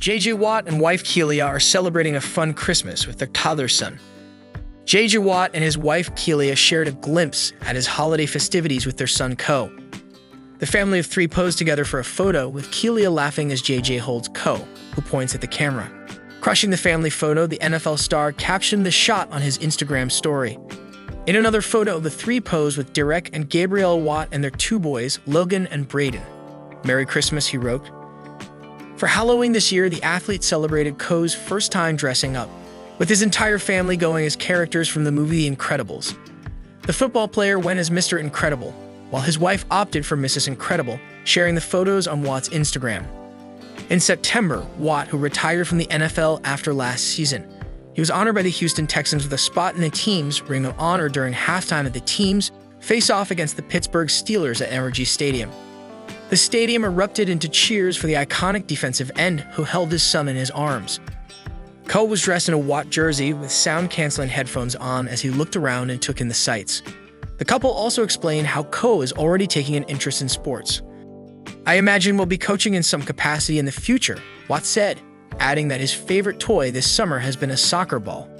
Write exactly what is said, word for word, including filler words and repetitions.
J J. Watt and wife Kealia are celebrating a fun Christmas with their toddler son. J J. Watt and his wife Kealia shared a glimpse at his holiday festivities with their son Ko. The family of three posed together for a photo, with Kealia laughing as J J holds Ko, who points at the camera. Crushing the family photo, the N F L star captioned the shot on his Instagram story. In another photo, the three pose with Derek and Gabrielle Watt and their two boys, Logan and Brayden. "Merry Christmas," he wrote. For Halloween this year, the athlete celebrated Koa's first time dressing up, with his entire family going as characters from the movie The Incredibles. The football player went as Mister Incredible, while his wife opted for Missus Incredible, sharing the photos on Watt's Instagram. In September, Watt, who retired from the N F L after last season, he was honored by the Houston Texans with a spot in the team's Ring of Honor during halftime at the team's face-off against the Pittsburgh Steelers at N R G Stadium. The stadium erupted into cheers for the iconic defensive end who held his son in his arms. Koa was dressed in a Watt jersey with sound-canceling headphones on as he looked around and took in the sights. The couple also explained how Koa is already taking an interest in sports. "I imagine we'll be coaching in some capacity in the future," Watt said, adding that his favorite toy this summer has been a soccer ball.